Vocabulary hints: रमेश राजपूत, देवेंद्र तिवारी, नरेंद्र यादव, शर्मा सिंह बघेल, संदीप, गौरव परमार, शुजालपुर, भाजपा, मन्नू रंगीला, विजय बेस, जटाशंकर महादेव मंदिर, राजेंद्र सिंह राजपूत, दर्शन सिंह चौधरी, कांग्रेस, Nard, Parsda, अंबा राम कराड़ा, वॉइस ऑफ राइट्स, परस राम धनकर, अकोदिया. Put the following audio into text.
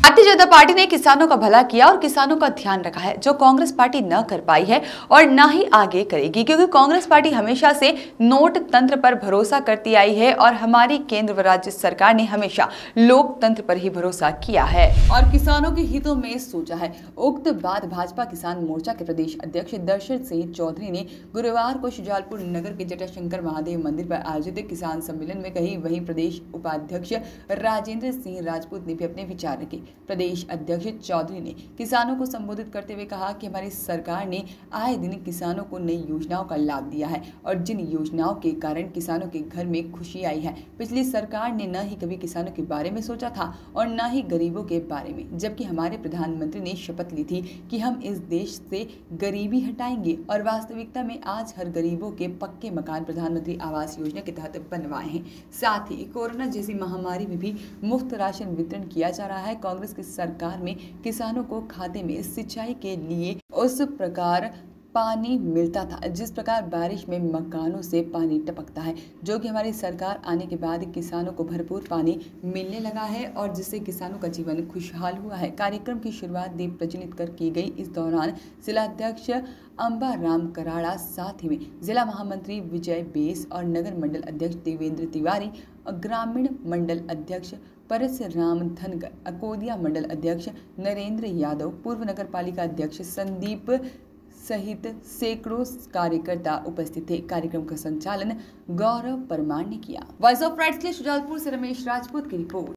Bharatiya Janata party ने किसानों का भला किया और किसानों का ध्यान रखा है, जो कांग्रेस पार्टी न कर पाई है और न ही आगे करेगी, क्योंकि कांग्रेस पार्टी हमेशा से नोट तंत्र पर भरोसा करती आई है और हमारी केंद्र व राज्य सरकार ने हमेशा लोकतंत्र पर ही भरोसा किया है और किसानों के हितों में सोचा है। उक्त बात भाजपा किसान मोर्चा के प्रदेश अध्यक्ष दर्शन सिंह चौधरी ने गुरुवार को शुजालपुर नगर के जटाशंकर महादेव मंदिर पर आयोजित किसान सम्मेलन में कही। वहीं प्रदेश उपाध्यक्ष राजेंद्र सिंह राजपूत ने भी अपने विचार रखे। प्रदेश अध्यक्ष चौधरी ने किसानों को संबोधित करते हुए कहा कि हमारी सरकार ने आए दिन किसानों को नई योजनाओं का लाभ दिया है और जिन योजनाओं के कारण किसानों के घर में खुशी आई है, पिछली सरकार ने न ही कभी किसानों के बारे में सोचा था और न ही गरीबों के बारे में, जबकि हमारे प्रधानमंत्री ने शपथ ली थी कि हम इस देश से गरीबी हटाएंगे और वास्तविकता में आज हर गरीबों के पक्के मकान प्रधानमंत्री आवास योजना के तहत बनवाए हैं। साथ ही कोरोना जैसी महामारी में भी मुफ्त राशन वितरण किया जा रहा है। कांग्रेस की सरकार में किसानों को खाते में सिंचाई के लिए उस प्रकार पानी मिलता था जिस प्रकार बारिश में मकानों से पानी टपकता है, जो कि हमारी सरकार आने के बाद किसानों को भरपूर पानी मिलने लगा है और जिससे किसानों का जीवन खुशहाल हुआ है। कार्यक्रम की शुरुआत दीप प्रज्वलित कर की गई। इस दौरान जिलाध्यक्ष अंबा राम कराड़ा, साथ ही में जिला महामंत्री विजय बेस और नगर मंडल अध्यक्ष देवेंद्र तिवारी, ग्रामीण मंडल अध्यक्ष परस राम धनकर, अकोदिया मंडल अध्यक्ष नरेंद्र यादव, पूर्व नगर पालिका अध्यक्ष संदीप सहित सैकड़ों कार्यकर्ता उपस्थित थे। कार्यक्रम का संचालन गौरव परमार ने किया। वॉइस ऑफ राइट्स के लिए शुजालपुर से रमेश राजपूत की रिपोर्ट।